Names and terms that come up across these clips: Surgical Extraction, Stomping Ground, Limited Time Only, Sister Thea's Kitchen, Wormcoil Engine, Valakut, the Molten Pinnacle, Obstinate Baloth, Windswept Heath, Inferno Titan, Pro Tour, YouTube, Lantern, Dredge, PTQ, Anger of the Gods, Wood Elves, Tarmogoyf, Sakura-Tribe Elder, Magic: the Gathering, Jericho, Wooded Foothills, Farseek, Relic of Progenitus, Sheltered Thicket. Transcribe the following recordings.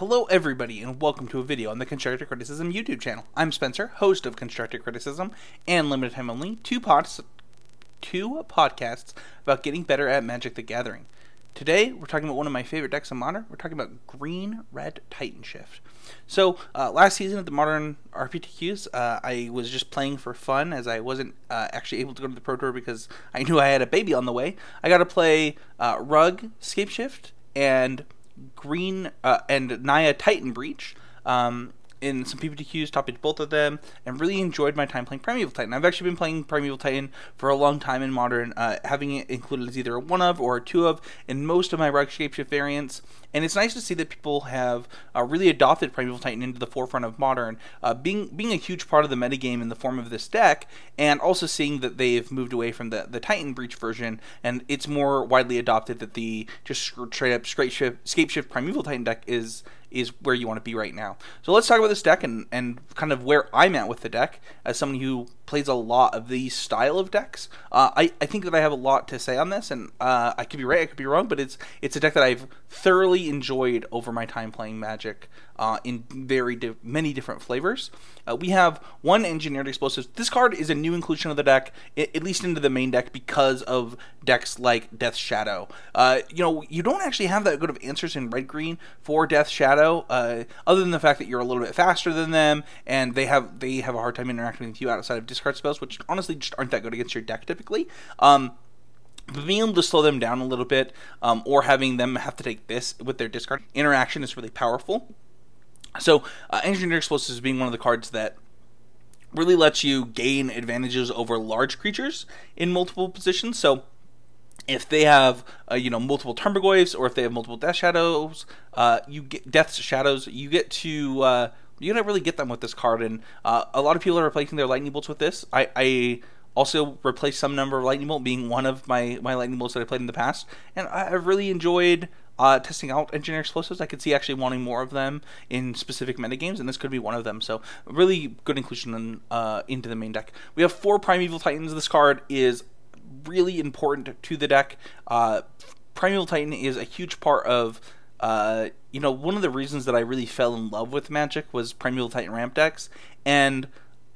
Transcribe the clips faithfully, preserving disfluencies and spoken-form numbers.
Hello everybody and welcome to a video on the Constructed Criticism YouTube channel. I'm Spencer, host of Constructed Criticism and Limited Time Only, two, pods, two podcasts about getting better at Magic: the Gathering. Today we're talking about one of my favorite decks in Modern. We're talking about Green Red Titan Shift. So uh, last season at the Modern R P T Qs, uh, I was just playing for fun as I wasn't uh, actually able to go to the Pro Tour because I knew I had a baby on the way. I got to play uh, Rug, Scapeshift, and Green uh, and Naya Titan Breach um, in some P P T Qs, topped both of them, and really enjoyed my time playing Primeval Titan. I've actually been playing Primeval Titan for a long time in Modern, uh, having it included as either a one of or a two of in most of my Rug Scapeshift variants, and it's nice to see that people have uh, really adopted Primeval Titan into the forefront of Modern, uh, being being a huge part of the metagame in the form of this deck, and also seeing that they've moved away from the, the Titan Breach version, and it's more widely adopted that the just straight up Scapeshift Primeval Titan deck is is where you want to be right now. So let's talk about this deck and, and kind of where I'm at with the deck as someone who plays a lot of these style of decks. Uh, I, I think that I have a lot to say on this, and uh, I could be right, I could be wrong, but it's it's a deck that I've thoroughly enjoyed over my time playing Magic uh, in very di many different flavors. Uh, we have one Engineered Explosives. This card is a new inclusion of the deck, I at least into the main deck, because of decks like Death's Shadow. Uh, you know, you don't actually have that good of answers in red-green for Death's Shadow, uh, other than the fact that you're a little bit faster than them, and they have, they have a hard time interacting with you outside of discard spells, which honestly just aren't that good against your deck typically. Um, but being able to slow them down a little bit, um, or having them have to take this with their discard interaction is really powerful. So uh, Engineered Explosives being one of the cards that really lets you gain advantages over large creatures in multiple positions. So if they have, uh, you know, multiple Tarmogoyfs, or if they have multiple Death Shadows, uh, you get Death's Shadows. You get to uh, you don't really get them with this card, and uh, a lot of people are replacing their Lightning Bolts with this. I, I also replaced some number of Lightning Bolt, being one of my my Lightning Bolts that I played in the past, and I, I really enjoyed Uh, testing out Engineered Explosives. I could see actually wanting more of them in specific metagames, and this could be one of them. So really good inclusion in, uh, into the main deck. We have four Primeval Titans. This card is really important to the deck. Uh, Primeval Titan is a huge part of uh, you know, one of the reasons that I really fell in love with Magic was Primeval Titan ramp decks, and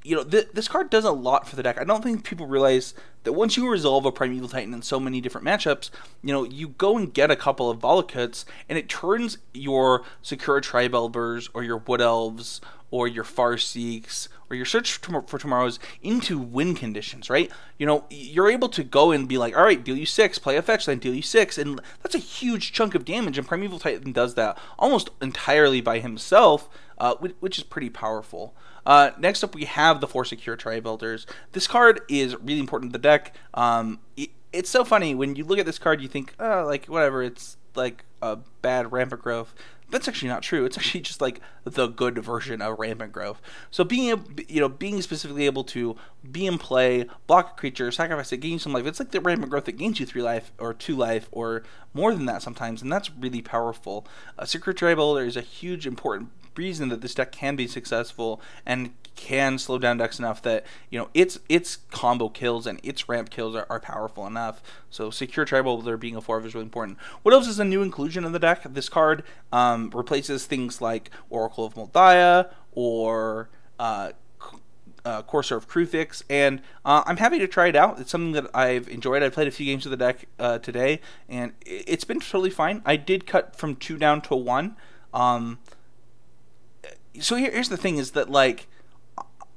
you know, th this card does a lot for the deck. I don't think people realize that once you resolve a Primeval Titan in so many different matchups, you know, you go and get a couple of Valakuts, and it turns your Sakura-Tribe Elders, or your Wood Elves, or your Farseeks, or your Search for Tomorrows into win conditions, right? You know, you're able to go and be like, all right, deal you six, play a fetch, then deal you six, and that's a huge chunk of damage, and Primeval Titan does that almost entirely by himself, uh, which is pretty powerful. Uh, next up, we have the four Sakura-Tribe Elders. This card is really important to the deck. Um, it, it's so funny. When you look at this card, you think, oh, like, whatever, it's like a bad Rampant Growth. That's actually not true. It's actually just like the good version of Rampant Growth. So being, you know, being specifically able to be in play, block a creature, sacrifice it, gain some life. It's like the Rampant Growth that gains you three life or two life or more than that sometimes, and that's really powerful. Uh, Secretary Builder is a huge important reason that this deck can be successful and can slow down decks enough that, you know, its its combo kills and its ramp kills are, are powerful enough. So Secure-Tribe Elder being a four of is really important. What else is a new inclusion in the deck? This card um, replaces things like Oracle of Moldiah or uh, uh, Courser of Kruthix, and uh, I'm happy to try it out. It's something that I've enjoyed. I played a few games of the deck uh, today, and it's been totally fine. I did cut from two down to one. Um, so here, here's the thing is that, like,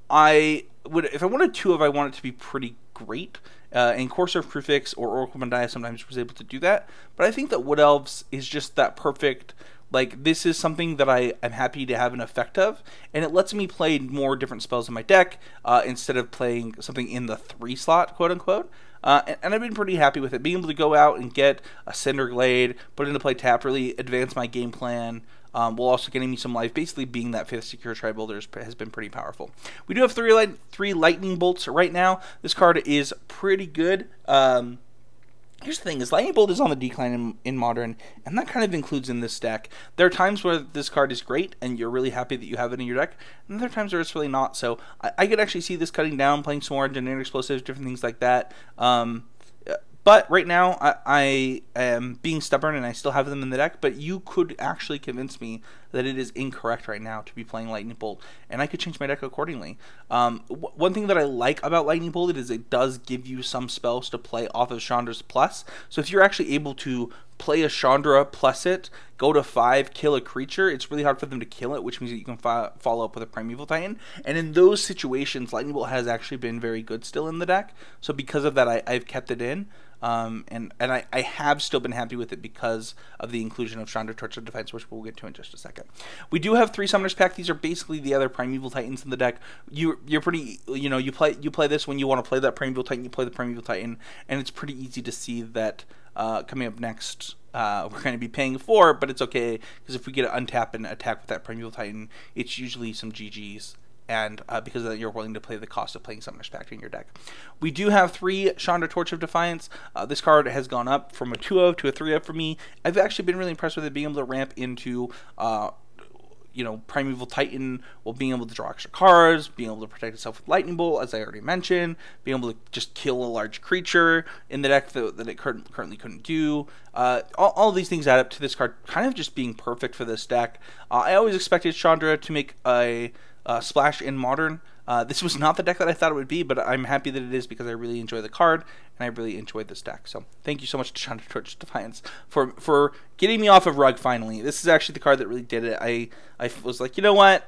I would, if I wanted two of, I want it to be pretty great, uh, and Courser of Kruthix or Oracle of Mondiah sometimes was able to do that, but I think that Wood Elves is just that perfect, like, this is something that I, I'm happy to have an effect of, and it lets me play more different spells in my deck, uh, instead of playing something in the three slot, quote unquote, uh, and, and I've been pretty happy with it, being able to go out and get a Cinder Glade, put into play tapped, really advance my game plan, Um, while also getting me some life. Basically being that fifth Secure-Tribe Elder has been pretty powerful. We do have three light, three Lightning Bolts right now. This card is pretty good. Um, here's the thing, is Lightning Bolt is on the decline in, in Modern, and that kind of includes in this deck. There are times where this card is great, and you're really happy that you have it in your deck, and there are times where it's really not. So I, I could actually see this cutting down, playing some more Engineered Explosives, different things like that. Um... But right now, I, I am being stubborn and I still have them in the deck, but you could actually convince me that it is incorrect right now to be playing Lightning Bolt, and I could change my deck accordingly. Um, w one thing that I like about Lightning Bolt is it does give you some spells to play off of Chandra's plus, so if you're actually able to play a Chandra plus it, go to five, kill a creature, it's really hard for them to kill it, which means that you can fi follow up with a Primeval Titan, and in those situations, Lightning Bolt has actually been very good still in the deck, so because of that, I, I've kept it in. Um, and and I, I have still been happy with it because of the inclusion of Chandra, Torch of Defiance, which we'll get to in just a second. We do have three Summoner's Pact. These are basically the other Primeval Titans in the deck. You, you're pretty, you know, you play you play this when you want to play that Primeval Titan, you play the Primeval Titan, and it's pretty easy to see that uh, coming up next uh, we're going to be paying four, but it's okay because if we get to untap and attack with that Primeval Titan, it's usually some G Gs. And uh, because of that, you're willing to play the cost of playing Summoner's Pact in your deck. We do have three Chandra, Torch of Defiance. Uh, this card has gone up from a two of to a three of for me. I've actually been really impressed with it being able to ramp into, uh, you know, Primeval Titan while being able to draw extra cards, being able to protect itself with Lightning Bolt, as I already mentioned, being able to just kill a large creature in the deck that, that it currently couldn't do. Uh, all, all these things add up to this card kind of just being perfect for this deck. Uh, I always expected Chandra to make a... Uh, splash in Modern. Uh, this was not the deck that I thought it would be, but I'm happy that it is because I really enjoy the card and I really enjoyed this deck. So thank you so much to Chandra, Torch of Defiance for for getting me off of Rug finally. This is actually the card that really did it. I I was like, you know what?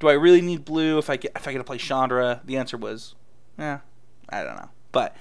Do I really need blue if I get if I get to play Chandra? The answer was, yeah, I don't know. But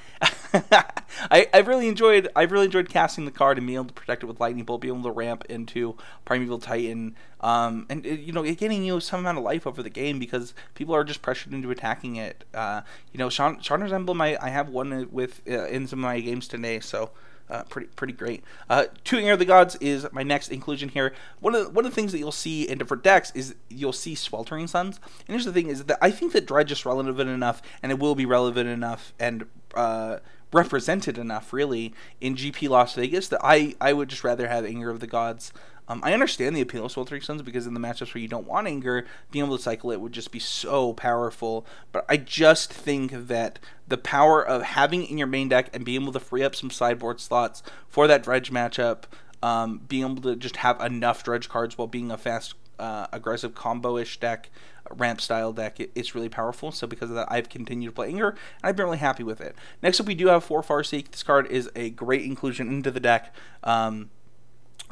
I, I really enjoyed I've really enjoyed casting the card and being able to protect it with Lightning Bolt, being able to ramp into Primeval Titan, um, and it, you know, getting you know, some amount of life over the game because people are just pressured into attacking it. Uh, you know, Chandra's Emblem I, I have one with uh, in some of my games today, so. Uh, pretty pretty great. Uh, two Anger of the Gods is my next inclusion here. One of the, one of the things that you'll see in different decks is you'll see Sweltering Suns. And here's the thing is that I think that Dredge is relevant enough, and it will be relevant enough, and uh, represented enough really in G P Las Vegas that I I would just rather have Anger of the Gods. Um, I understand the appeal of Sweltering Suns because in the matchups where you don't want anger, being able to cycle it would just be so powerful. But I just think that the power of having it in your main deck and being able to free up some sideboard slots for that Dredge matchup, um, being able to just have enough Dredge cards while being a fast, uh, aggressive combo-ish deck, ramp style deck, it, it's really powerful. So because of that, I've continued to play Anger, and I've been really happy with it. Next up, we do have four Farseek. This card is a great inclusion into the deck. Um...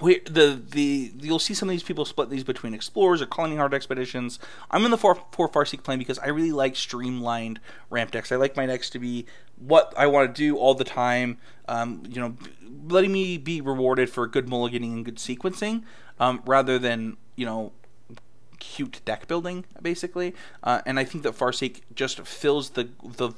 We, the the you'll see some of these people split these between explorers or colony hard expeditions. I'm in the four four Farseek plan because I really like streamlined ramp decks. I like my decks to be what I want to do all the time. Um, you know, letting me be rewarded for good mulliganing and good sequencing, um, rather than you know. cute deck building basically. Uh, and I think that Farseek just fills the the. the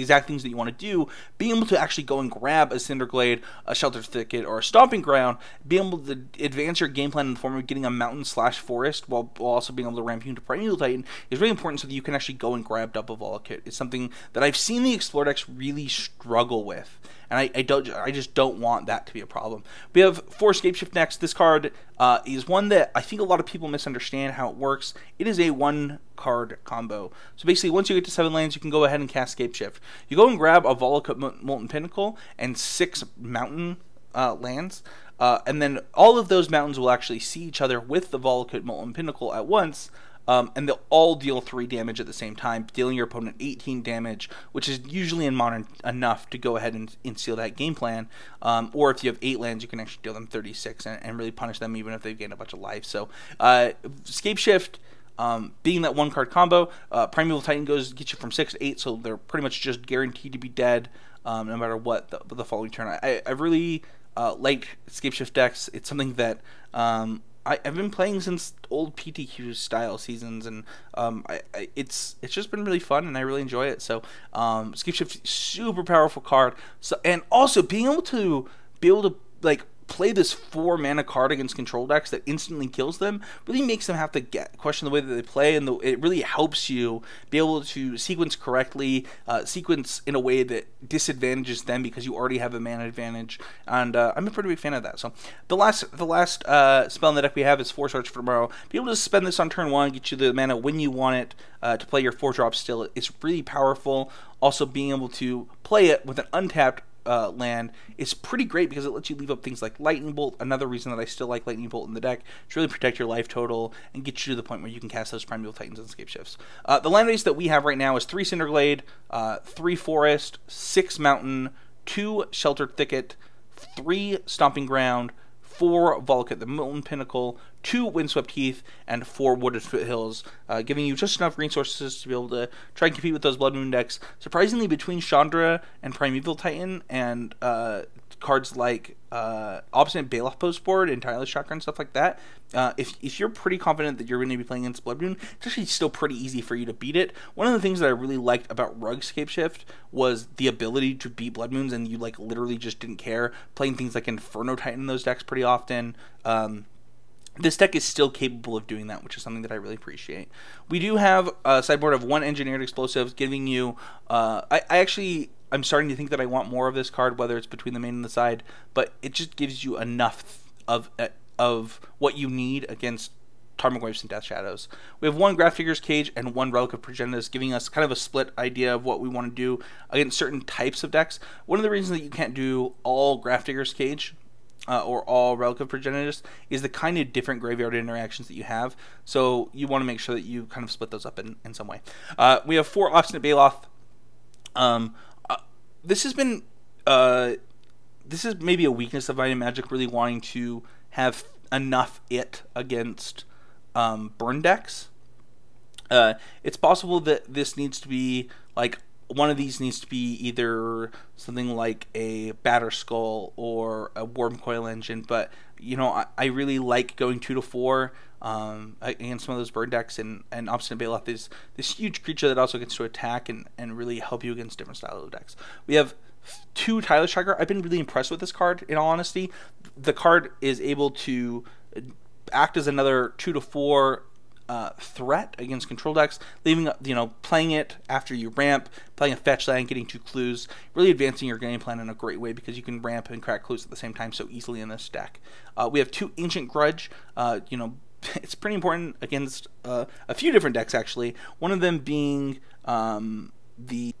exact things that you want to do, being able to actually go and grab a Cinder Glade, a Sheltered Thicket, or a Stomping Ground, being able to advance your game plan in the form of getting a mountain slash forest while, while also being able to ramp you into Primeval Titan is really important so that you can actually go and grab double Valakut. It's something that I've seen the Explore decks really struggle with, and I, I don't, I just don't want that to be a problem. We have four Scapeshift next. This card uh, is one that I think a lot of people misunderstand how it works. It is a one card combo. So basically, once you get to seven lands, you can go ahead and cast Scapeshift. You go and grab a Valakut Molten Pinnacle and six mountain uh, lands, uh, and then all of those mountains will actually see each other with the Valakut Molten Pinnacle at once. Um, and they'll all deal three damage at the same time, dealing your opponent eighteen damage, which is usually in Modern enough to go ahead and, and seal that game plan. Um, or if you have eight lands, you can actually deal them thirty-six and, and really punish them even if they've gained a bunch of life. So, uh, Scapeshift, um, being that one card combo, uh, Primeval Titan goes gets you from six to eight, so they're pretty much just guaranteed to be dead um, no matter what the, the following turn. I, I really uh, like Scapeshift decks. It's something that... Um, I, I've been playing since old P T Q style seasons, and um, I, I, it's it's just been really fun, and I really enjoy it. So, um, Scapeshift, super powerful card. So, and also being able to be able to like play this four mana card against control decks that instantly kills them really makes them have to get question the way that they play, and the, it really helps you be able to sequence correctly, uh, sequence in a way that disadvantages them because you already have a mana advantage. And uh, I'm a pretty big fan of that. So the last the last uh, spell in the deck we have is Force Search for Tomorrow. Be able to spend this on turn one, get you the mana when you want it uh, to play your four drop still. It's really powerful. Also being able to play it with an untapped uh, land is pretty great because it lets you leave up things like Lightning Bolt. Another reason that I still like Lightning Bolt in the deck to really protect your life total and get you to the point where you can cast those Primeval Titans and Scapeshifts. Uh, the land base that we have right now is three Cinder Glade, uh, three Forest, six Mountain, two Sheltered Thicket, three Stomping Ground, four Valakut, the Molten Pinnacle, two Windswept Heath, and four Wooded Foothills, uh, giving you just enough resources to be able to try and compete with those Blood Moon decks. Surprisingly, between Chandra and Primeval Titan and uh, cards like uh, Obstinate Baloth Postboard and Tireless Tracker and stuff like that, uh, if, if you're pretty confident that you're going to be playing against Blood Moon, it's actually still pretty easy for you to beat it. One of the things that I really liked about Rug Scapeshift was the ability to beat Blood Moons, and you like literally just didn't care, playing things like Inferno Titan in those decks pretty often. Um, This deck is still capable of doing that, which is something that I really appreciate. We do have a sideboard of one Engineered Explosives, giving you... Uh, I, I actually... I'm starting to think that I want more of this card, whether it's between the main and the side, but it just gives you enough of uh, of what you need against Tarmogoyfs Waves and Death Shadows. We have one Grafdigger's Cage and one Relic of Progenitus, giving us kind of a split idea of what we want to do against certain types of decks. One of the reasons that you can't do all Grafdigger's Cage... Uh, or all Relic of Progenitus is the kind of different graveyard interactions that you have, so you want to make sure that you kind of split those up in, in some way. Uh, we have four Obstinate Baloth. Um, uh, this has been, uh, this is maybe a weakness of Might and Magic, really wanting to have enough it against um, burn decks. Uh, it's possible that this needs to be, like, one of these needs to be either something like a Batterskull or a Wormcoil Engine, but you know, I, I really like going two to four um, against some of those bird decks, and, and Obstinate Baloth is this huge creature that also gets to attack and, and really help you against different styles of decks. We have two Tireless Tracker. I've been really impressed with this card, in all honesty. The card is able to act as another two to four Uh, threat against control decks, leaving, you know, playing it after you ramp, playing a fetch land, getting two clues, really advancing your game plan in a great way because you can ramp and crack clues at the same time so easily in this deck. Uh, we have two Ancient Grudge. Uh, you know, it's pretty important against uh, a few different decks actually. One of them being um, the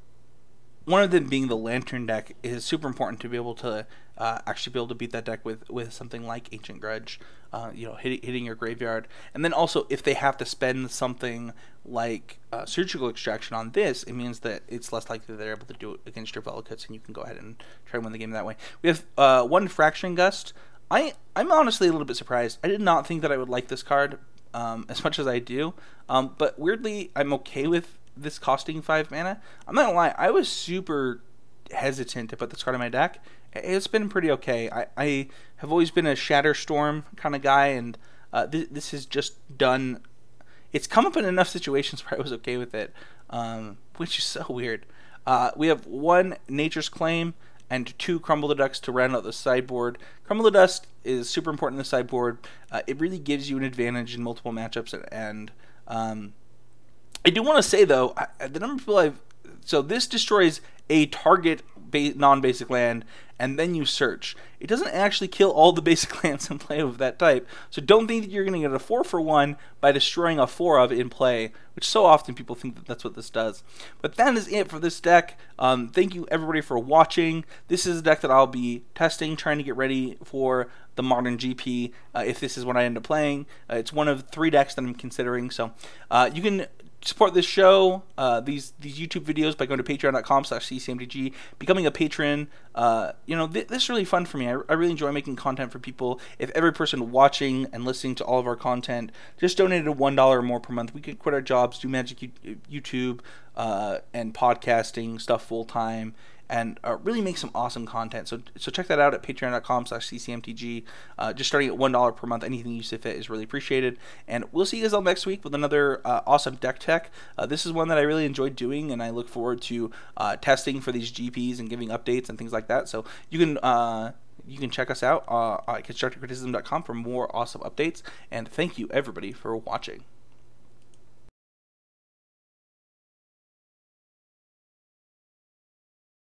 one of them being the Lantern deck is super important to be able to uh, actually be able to beat that deck with with something like Ancient Grudge. Uh, you know, hit, hitting your graveyard, and then also if they have to spend something like uh, Surgical Extraction on this, it means that it's less likely they're able to do it against your Valakuts, and you can go ahead and try to win the game that way. We have uh, one Fracturing Gust. I I'm honestly a little bit surprised. I did not think that I would like this card um, as much as I do, um, but weirdly I'm okay with this costing five mana. I'm not gonna lie, I was super hesitant to put this card in my deck. It's been pretty okay. I, I have always been a Shatterstorm kind of guy, and uh, th this has just done... It's come up in enough situations where I was okay with it, um, which is so weird. Uh, we have one Nature's Claim and two Crumble the Ducks to round out the sideboard. Crumble the Dust is super important in the sideboard. Uh, it really gives you an advantage in multiple matchups, and, and um, I do want to say, though, I, the number of people I've... So this destroys a target ba non-basic land, and then you search. It doesn't actually kill all the basic lands in play of that type, so don't think that you're going to get a four for one by destroying a four of in play, which so often people think that that's what this does. But that is it for this deck. Um, thank you everybody for watching. This is a deck that I'll be testing, trying to get ready for the Modern G P, uh, if this is what I end up playing. Uh, it's one of three decks that I'm considering, so uh, you can... support this show, uh, these these YouTube videos by going to patreon dot com slash C C M T G, becoming a patron. Uh, you know, th this is really fun for me. I, I really enjoy making content for people. If every person watching and listening to all of our content just donated one dollar or more per month, we could quit our jobs, do Magic U YouTube uh, and podcasting stuff full time, and uh, really make some awesome content. So so check that out at patreon dot com slash C C M T G. Uh, just starting at one dollar per month, anything you see fit is really appreciated. And we'll see you guys all next week with another uh, awesome deck tech. Uh, this is one that I really enjoyed doing, and I look forward to uh, testing for these G Ps and giving updates and things like that. So you can, uh, you can check us out uh, at constructed criticism dot com for more awesome updates. And thank you, everybody, for watching.